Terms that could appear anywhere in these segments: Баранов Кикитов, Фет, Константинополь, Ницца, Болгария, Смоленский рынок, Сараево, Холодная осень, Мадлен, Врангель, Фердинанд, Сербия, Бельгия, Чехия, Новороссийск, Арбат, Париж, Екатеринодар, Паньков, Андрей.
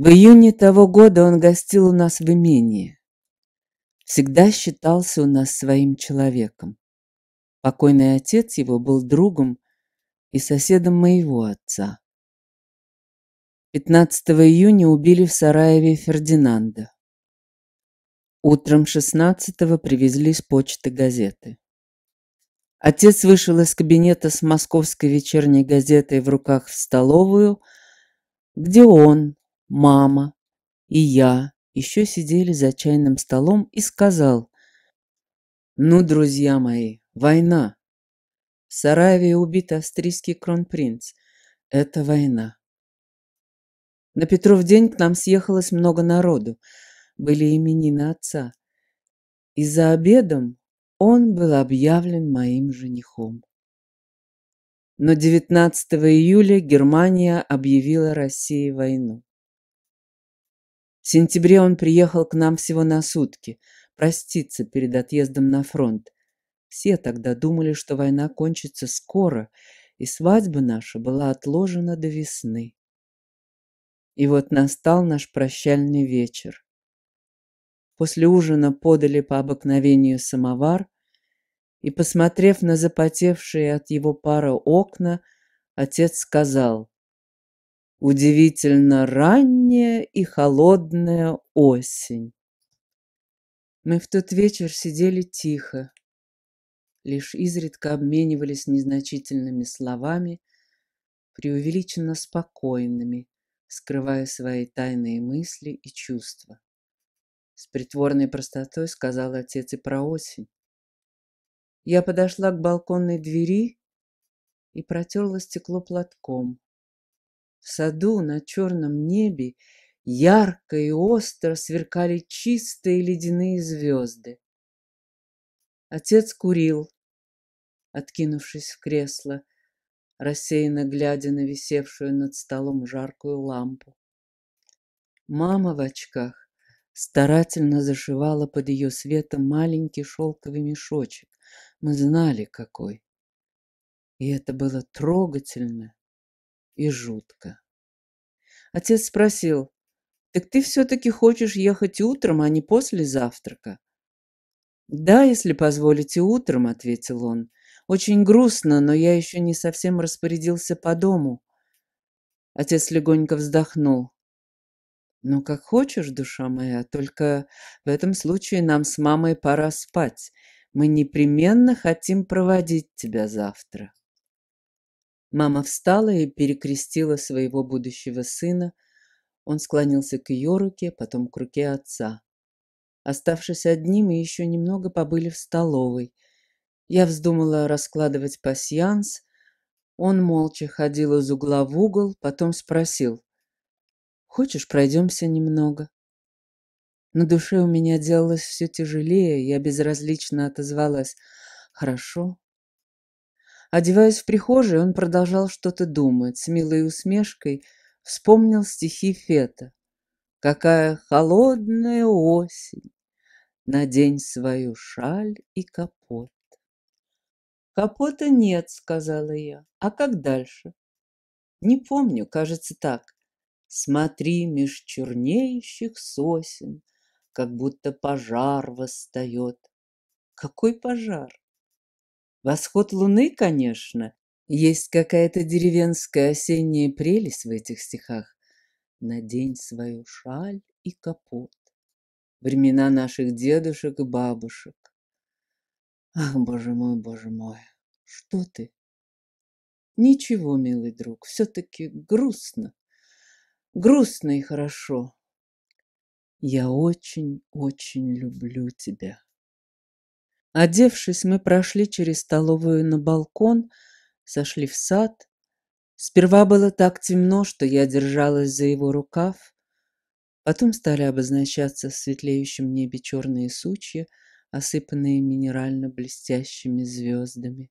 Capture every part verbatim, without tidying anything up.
В июне того года он гостил у нас в имении. Всегда считался у нас своим человеком. Покойный отец его был другом и соседом моего отца. пятнадцатого июня убили в Сараеве Фердинанда. Утром шестнадцатого привезли с почты газеты. Отец вышел из кабинета с московской вечерней газетой в руках в столовую, где он, мама и я еще сидели за чайным столом, и сказал: «Ну, друзья мои, война. В Сараеве убит австрийский кронпринц. Это война». На Петров день к нам съехалось много народу. Были именины отца. И за обедом он был объявлен моим женихом. Но девятнадцатого июля Германия объявила России войну. В сентябре он приехал к нам всего на сутки, проститься перед отъездом на фронт. Все тогда думали, что война кончится скоро, и свадьба наша была отложена до весны. И вот настал наш прощальный вечер. После ужина подали по обыкновению самовар, и, посмотрев на запотевшие от его пара окна, отец сказал: «Удивительно ранняя и холодная осень». Мы в тот вечер сидели тихо, лишь изредка обменивались незначительными словами, преувеличенно спокойными, скрывая свои тайные мысли и чувства. С притворной простотой сказал отец и про осень. Я подошла к балконной двери и протерла стекло платком. В саду на черном небе ярко и остро сверкали чистые ледяные звезды. Отец курил, откинувшись в кресло, рассеянно глядя на висевшую над столом жаркую лампу. Мама в очках старательно зашивала под ее светом маленький шелковый мешочек. Мы знали, какой. И это было трогательно и жутко. Отец спросил: «Так ты все-таки хочешь ехать утром, а не после завтрака?» «Да, если позволите, утром», — ответил он. «Очень грустно, но я еще не совсем распорядился по дому». Отец легонько вздохнул. «Ну, как хочешь, душа моя, только в этом случае нам с мамой пора спать. Мы непременно хотим проводить тебя завтра». Мама встала и перекрестила своего будущего сына. Он склонился к ее руке, потом к руке отца. Оставшись одни, мы еще немного побыли в столовой. Я вздумала раскладывать пасьянс. Он молча ходил из угла в угол, потом спросил: «Хочешь, пройдемся немного?» На душе у меня делалось все тяжелее, я безразлично отозвалась: «Хорошо». Одеваясь в прихожей, он продолжал что-то думать, с милой усмешкой вспомнил стихи Фета: «Какая холодная осень, надень свою шаль и капот». «Капота нет», — сказала я. «А как дальше?» «Не помню, кажется, так. Смотри, меж чернеющих сосен, как будто пожар восстает». «Какой пожар?» «Восход луны, конечно. Есть какая-то деревенская осенняя прелесть в этих стихах. Надень свою шаль и капот. Времена наших дедушек и бабушек». «Ах, боже мой, боже мой, что ты?» «Ничего, милый друг, все-таки грустно. Грустно и хорошо. Я очень-очень люблю тебя». Одевшись, мы прошли через столовую на балкон, сошли в сад. Сперва было так темно, что я держалась за его рукав. Потом стали обозначаться в светлеющем небе черные сучья, осыпанные минерально блестящими звездами.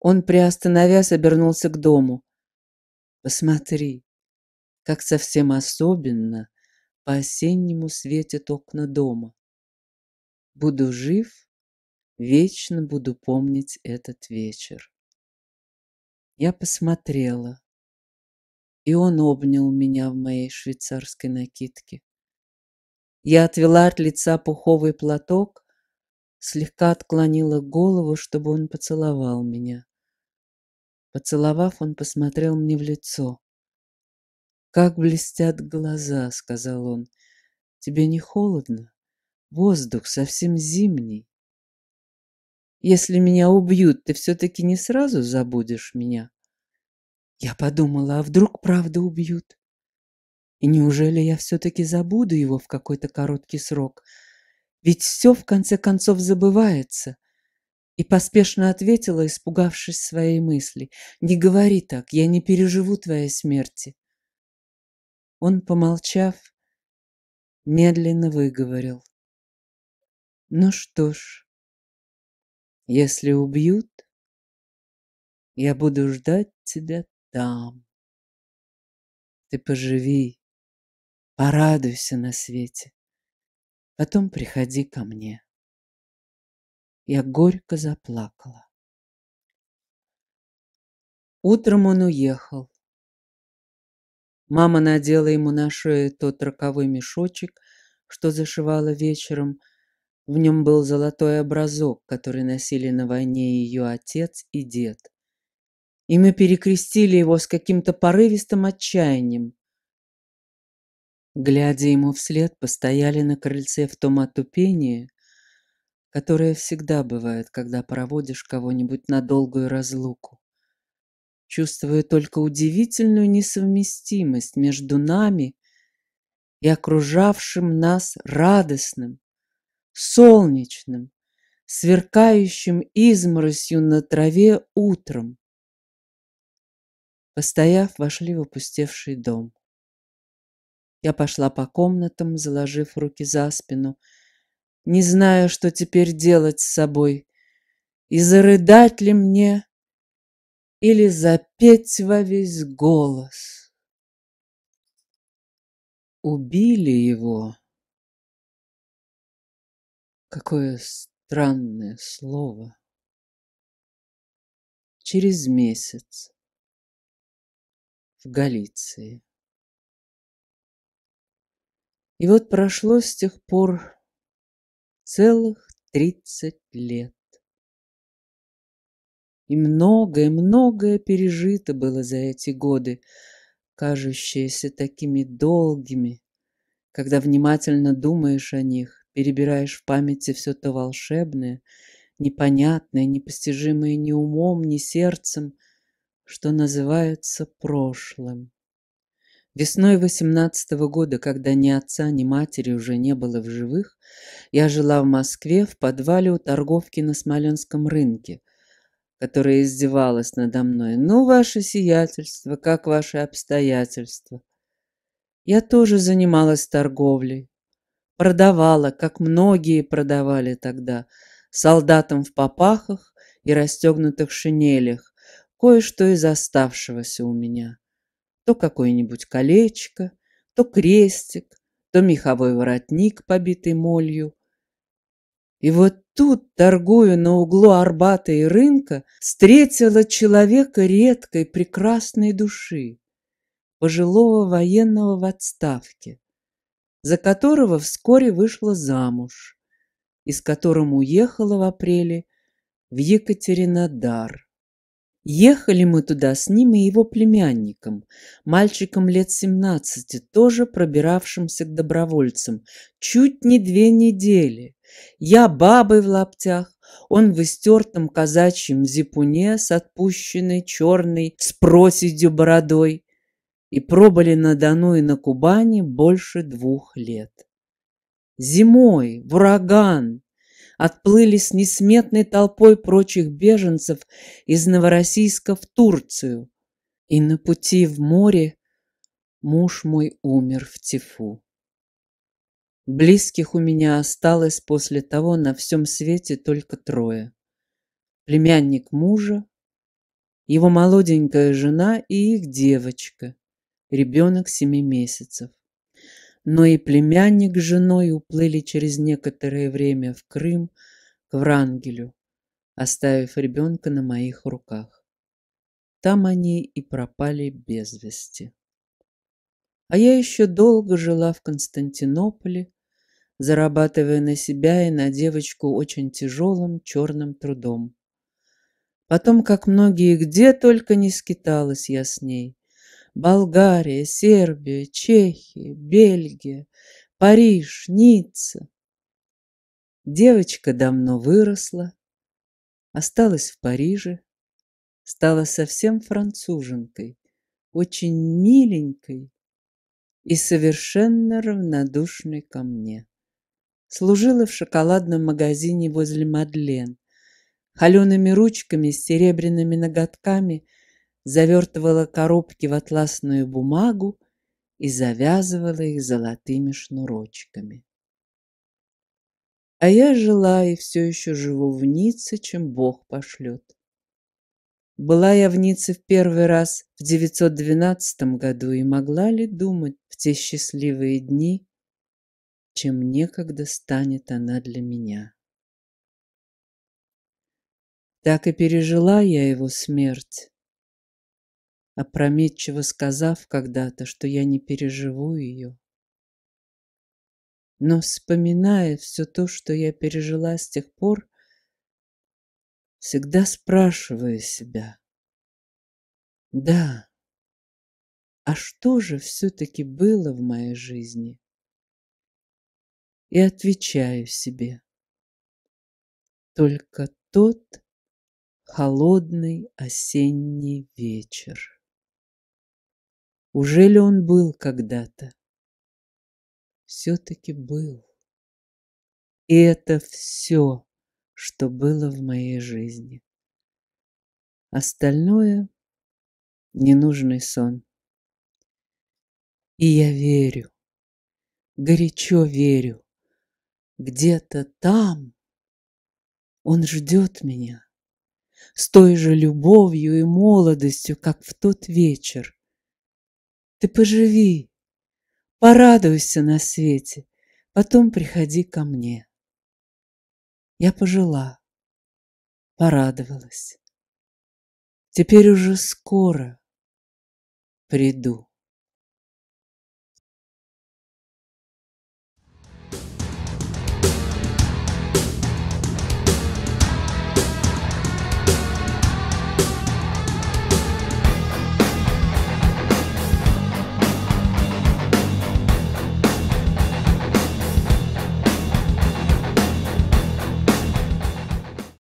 Он, приостановясь, обернулся к дому. «Посмотри, как совсем особенно по-осеннему светят окна дома. Буду жив, вечно буду помнить этот вечер». Я посмотрела. и он обнял меня в моей швейцарской накидке. Я отвела от лица пуховый платок, слегка отклонила голову, чтобы он поцеловал меня. Поцеловав, он посмотрел мне в лицо. «Как блестят глаза», — сказал он. «Тебе не холодно? Воздух совсем зимний. Если меня убьют, ты все-таки не сразу забудешь меня?» Я подумала, а вдруг правда убьют? И неужели я все-таки забуду его в какой-то короткий срок? Ведь все, в конце концов, забывается. И поспешно ответила, испугавшись своей мысли. «Не говори так, я не переживу твоей смерти». Он, помолчав, медленно выговорил. «Ну что ж, если убьют, я буду ждать тебя там. Ты поживи, порадуйся на свете, потом приходи ко мне». Я горько заплакала. Утром он уехал. Мама надела ему на шею тот роковой мешочек, что зашивала вечером. В нем был золотой образок, который носили на войне ее отец и дед. И мы перекрестили его с каким-то порывистым отчаянием. Глядя ему вслед, постояли на крыльце в том отупении, которое всегда бывает, когда проводишь кого-нибудь на долгую разлуку. Чувствуя только удивительную несовместимость между нами и окружавшим нас радостным, солнечным, сверкающим изморосью на траве утром. Постояв, вошли в опустевший дом. Я пошла по комнатам, заложив руки за спину, не зная, что теперь делать с собой, и зарыдать ли мне, или запеть во весь голос. Убили его. Какое странное слово. Через месяц. В Галиции. И вот прошло с тех пор целых тридцать лет. И многое-многое пережито было за эти годы, кажущиеся такими долгими, когда внимательно думаешь о них, перебираешь в памяти все то волшебное, непонятное, непостижимое ни умом, ни сердцем, что называется прошлым. Весной восемнадцатого года, когда ни отца, ни матери уже не было в живых, я жила в Москве в подвале у торговки на Смоленском рынке, которая издевалась надо мной. «Ну, ваше сиятельство, как ваши обстоятельства?» Я тоже занималась торговлей, продавала, как многие продавали тогда, солдатам в папахах и расстегнутых шинелях, кое-что из оставшегося у меня. То какое-нибудь колечко, то крестик, то меховой воротник, побитый молью. И вот тут, торгуя на углу Арбата и рынка, встретила человека редкой, прекрасной души, пожилого военного в отставке, за которого вскоре вышла замуж, и с которым уехала в апреле в Екатеринодар. Ехали мы туда с ним и его племянником, мальчиком лет семнадцати, тоже пробиравшимся к добровольцам, чуть не две недели. Я бабой в лаптях, он в истертом казачьем зипуне с отпущенной черной, с проседью бородой. И пробыли на Дону и на Кубани больше двух лет. Зимой, в ураган, отплыли с несметной толпой прочих беженцев из Новороссийска в Турцию. И на пути в море муж мой умер в тифу. Близких у меня осталось после того на всем свете только трое. Племянник мужа, его молоденькая жена и их девочка, ребенок семи месяцев. Но и племянник с женой уплыли через некоторое время в Крым, к Врангелю, оставив ребенка на моих руках. Там они и пропали без вести. А я еще долго жила в Константинополе, зарабатывая на себя и на девочку очень тяжелым черным трудом. Потом, как многие где только не скиталась я с ней. Болгария, Сербия, Чехия, Бельгия, Париж, Ницца. Девочка давно выросла, осталась в Париже, стала совсем француженкой, очень миленькой и совершенно равнодушной ко мне. Служила в шоколадном магазине возле Мадлен. Холеными ручками с серебряными ноготками завертывала коробки в атласную бумагу и завязывала их золотыми шнурочками. А я жила и все еще живу в Ницце, чем Бог пошлет. Была я в Ницце в первый раз в девятьсот двенадцатом году, и могла ли думать в те счастливые дни, чем некогда станет она для меня? Так и пережила я его смерть, опрометчиво сказав когда-то, что я не переживу ее. Но, вспоминая все то, что я пережила с тех пор, всегда спрашиваю себя: да, а что же все-таки было в моей жизни? И отвечаю себе: только тот холодный осенний вечер. Уже ли он был когда-то? Все-таки был. И это все, что было в моей жизни. Остальное — ненужный сон. И я верю, горячо верю, где-то там он ждет меня. С той же любовью и молодостью, как в тот вечер. Ты поживи, порадуйся на свете, потом приходи ко мне. Я пожила, порадовалась. Теперь уже скоро приду.